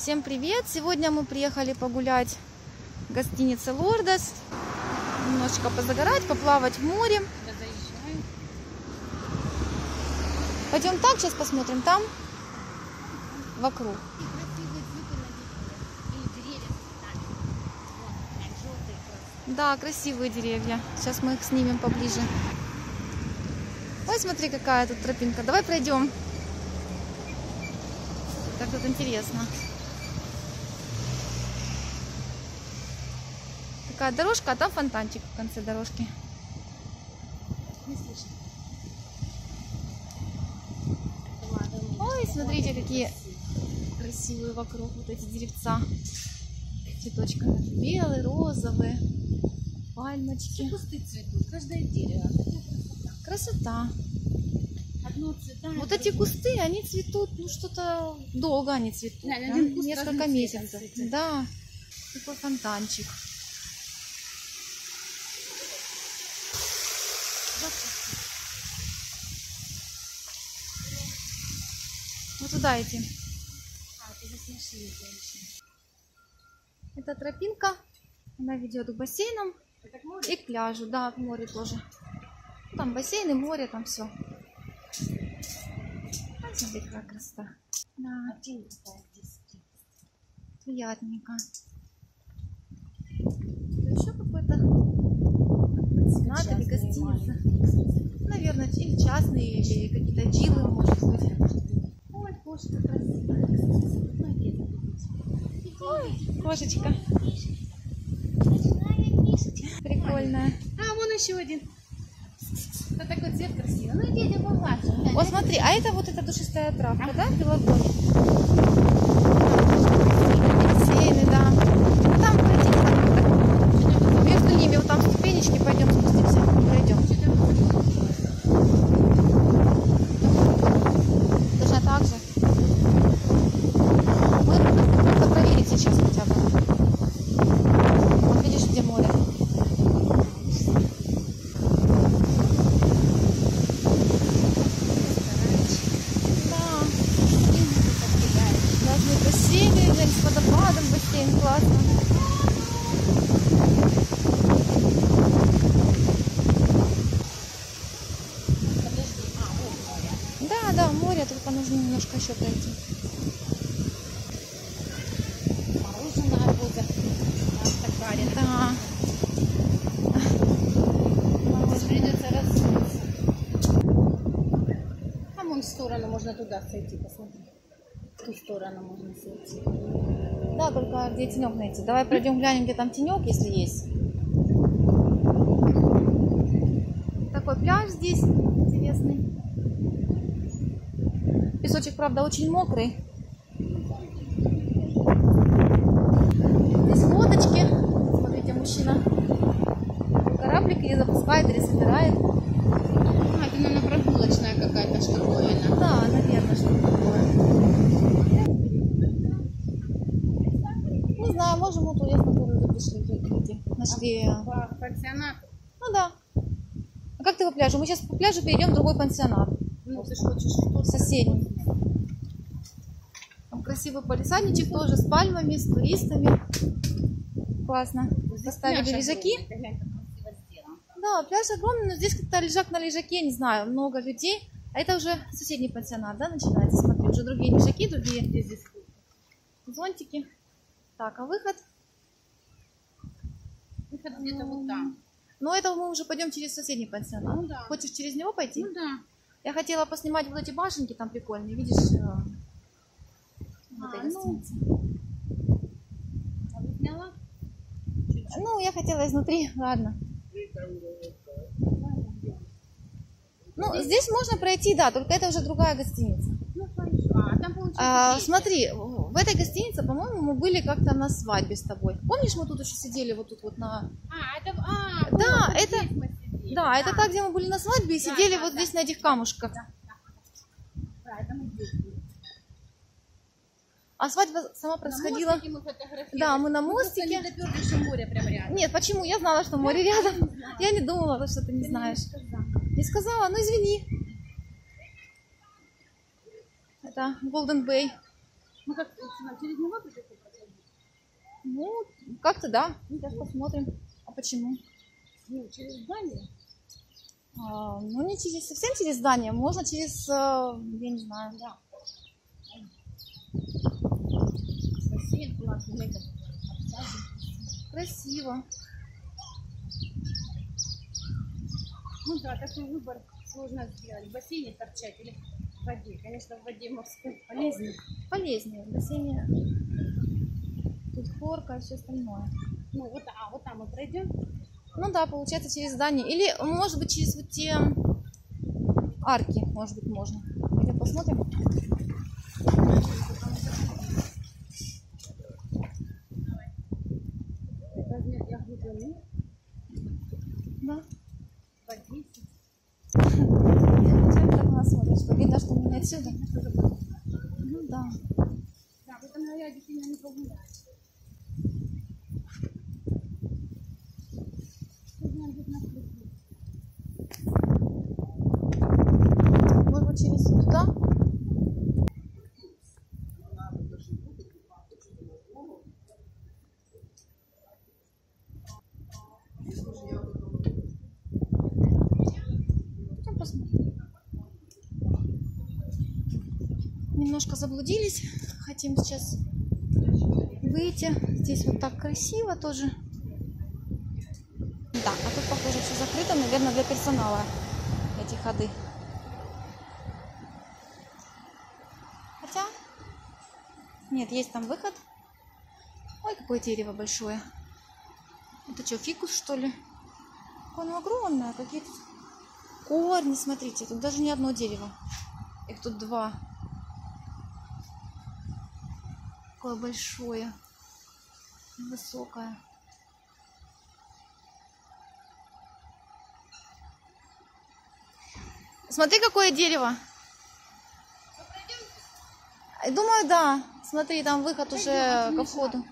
Всем привет! Сегодня мы приехали погулять в гостинице Лордос. Немножечко позагорать, поплавать в море. Пойдем так, сейчас посмотрим там, вокруг. Да, красивые деревья. Сейчас мы их снимем поближе. Ой, смотри, какая тут тропинка. Давай пройдем. Как тут интересно. Такая дорожка, а там фонтанчик в конце дорожки. Не слышно. Ой, смотрите, какие красивые вокруг вот эти деревца. Цветочки белые, розовые, пальмочки. Все кусты цветут, каждое дерево. Красота. Одно цвета, вот эти кусты, они цветут, ну что-то долго они цветут. Да, да? Несколько месяцев. Да. Такой фонтанчик. Вот туда идти. Это тропинка, она ведет к бассейнам и к пляжу, да, к морю тоже. Там бассейн и море, там все. Смотри, какая красота. Да. Приятненько. Еще какой-то пансионат или гостиница. Наверное, или частные, или какие-то джилы, может быть. Ой, кошечка красивая. Ой, кошечка. Прикольная. А, вон еще один. Это такой цвет красивый. Ну, иди, поглажу. Вот смотри, а это вот эта душистая травка, да, белогония? Бассейны, да. Ну, там пройдем. Между ними вот там ступенечки, пойдем спустимся, пройдем. Точно так же. Мы просто проверить сейчас хотя бы. Вот видишь, где море. Только нужно немножко еще пройти. Мороженое будет. Да. Здесь придется рассыпаться. А вон в сторону можно туда сойти, посмотри. В ту сторону можно сойти. Да, только где тенек найти. Давай пройдем глянем, где там тенек, если есть. Такой пляж здесь интересный. Песочек, правда, очень мокрый. Здесь лодочки. Смотрите, мужчина. Кораблик или запускает, или собирает. А, это, наверное, прогулочная какая-то штуковина. Да, наверное, что-то такое. Не знаю, можем вот я спокойно пришли, люди. Нашли. По пансионату? Ну да. А как ты по пляжу? Мы сейчас по пляжу перейдем в другой пансионат. Ну, ты хочешь соседний. Там красивый палисадничек тоже с пальмами, с туристами. Классно. Здесь поставили лежаки. Да, пляж огромный, но здесь как-то лежак на лежаке, не знаю, много людей. А это уже соседний пансионат, да, начинается? Смотри, уже другие лежаки, другие зонтики. Так, а выход? Выход где-то вот там. Но это мы уже пойдем через соседний пансионат. Ну, да. Хочешь через него пойти? Ну, да. Я хотела поснимать вот эти башенки, там прикольные, видишь? Вот эти гостиницы. Объясняла? Ну, я хотела изнутри, ладно. Ну, здесь можно пройти, да, только это уже другая гостиница. Ну, хорошо. А там получается... Смотри, в этой гостинице, по-моему, мы были как-то на свадьбе с тобой. Помнишь, мы тут еще сидели вот тут вот на... Да, это... Да, это так, где мы были на свадьбе и сидели вот здесь на этих камушках. А свадьба сама происходила... Да, мы на мостике. Нет, почему? Я знала, что море рядом. Я не думала, что ты не знаешь. Не сказала, ну извини. Это Голден Бэй. Мы как через него придется проходить? Ну, как-то да. Сейчас посмотрим. А почему? Ну, через здание. А, ну, не через, совсем через здание. Можно через, я не знаю, да. Красиво, классно. Красиво. Ну да, такой выбор сложно сделать. В бассейне торчать или в воде. Конечно, в воде морской полезнее. Полезнее. В бассейне тут хорка и все остальное. Ну вот, а вот там мы пройдем? Ну да, получается через здание. Или может быть через вот те арки, может быть, можно. Пойдем посмотрим. Размер для глубины. Да. Видно, что мы не отсюда. Ну да. Да, в этом наряде сильно не погуляю. Может быть, через сюда? Немножко заблудились, хотим сейчас выйти. Здесь вот так красиво тоже. Да, а тут, похоже, все закрыто, наверное, для персонала эти ходы. Хотя, нет, есть там выход. Ой, какое дерево большое. Это что, фикус, что ли? Оно огромное, какие-то корни, смотрите, тут даже не одно дерево. Их тут два. Такое большое, высокое. Смотри, какое дерево. Думаю, да. Смотри, там выход уже к входу.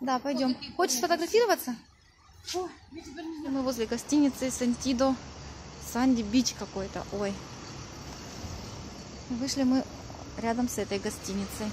Да, пойдем. Хочешь сфотографироваться? Мы возле гостиницы Сантидо. Санди-бич какой-то. Ой. Вышли мы рядом с этой гостиницей.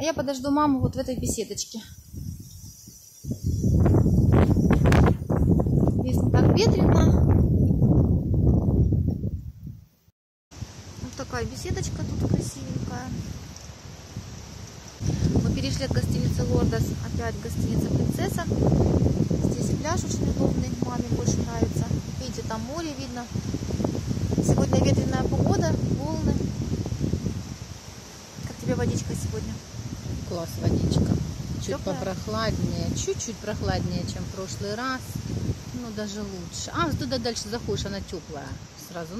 Я подожду маму вот в этой беседочке. Здесь не так ветрено. Вот такая беседочка тут красивенькая. Мы перешли от гостиницы Лордос опять в гостиница Принцесса. Здесь пляж очень удобный, маме больше нравится. Видите, там море видно. Сегодня ветреная погода, волны. Как тебе водичка сегодня? Класс, водичка. Чуть теплая? Попрохладнее. Чуть-чуть прохладнее, чем в прошлый раз. Ну, даже лучше. А, туда дальше заходишь, она теплая. Сразу,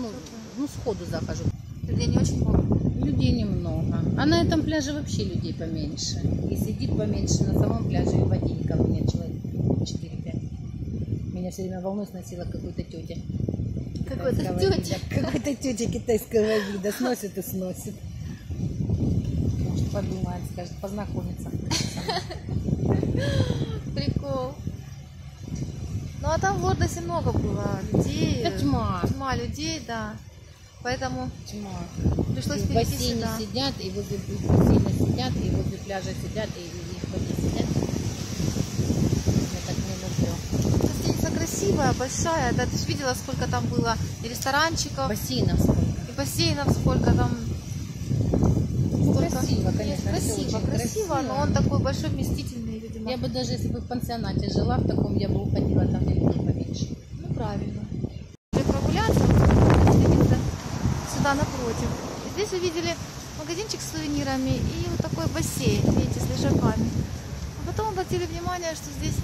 ну сходу захожу. Людей не очень много. Людей немного. А на этом пляже вообще людей поменьше. И сидит поменьше на самом пляже, и водейников нет, человек 4-5. Меня все время волной сносило какой-то тетя. Какой-то тетя? Какой-то тетя китайского вида. Сносит и сносит. Подумает, скажет, познакомиться. Прикол. Ну а там в Лордосе много было людей. Да, тьма. Тьма людей, да. Поэтому тьма. Пришлось в бассейне сюда. Сидят, и возле бассейна сидят, и возле пляжа сидят, и в воде сидят. Я так не люблю. Гостиница красивая, большая. Да, ты же видела, сколько там было и ресторанчиков. Бассейнов сколько. И бассейнов сколько там. Сколько. красиво, конечно. Красиво, красиво, но он такой большой, вместительный, видимо. Я бы даже, если бы в пансионате жила в таком, я бы уходила, там где-то поменьше. Ну, правильно. Прогуляться, сюда напротив. Здесь увидели магазинчик с сувенирами и вот такой бассейн, видите, с лежаками. А потом обратили внимание, что здесь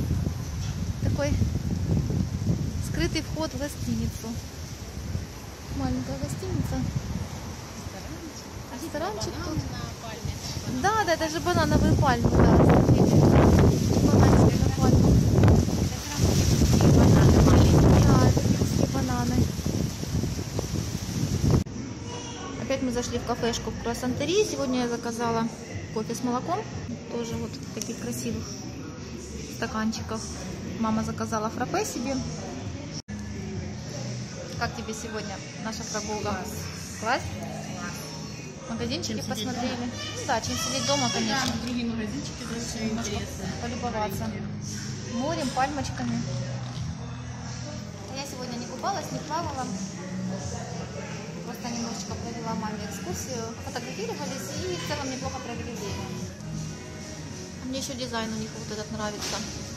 такой скрытый вход в гостиницу. Маленькая гостиница. Ресторанчик тут. Пальме, да, да, это же банановые пальмы. Да, смотрите. Банановые пальмы. Это бананы маленькие. Да, это кирские бананы. Опять мы зашли в кафешку в Круассантери. Сегодня я заказала кофе с молоком. Тоже вот в таких красивых стаканчиках. Мама заказала фраппе себе. Как тебе сегодня наша прогулка? Класс? Магазинчики посмотрели. Ну, да, чем сидеть дома, конечно. Да, другие магазинчики больше немножко полюбоваться. Морем, пальмочками. Я сегодня не купалась, не плавала. Просто немножечко провела маме экскурсию. Фотографировались и в целом неплохо провели время. Мне еще дизайн у них вот этот нравится.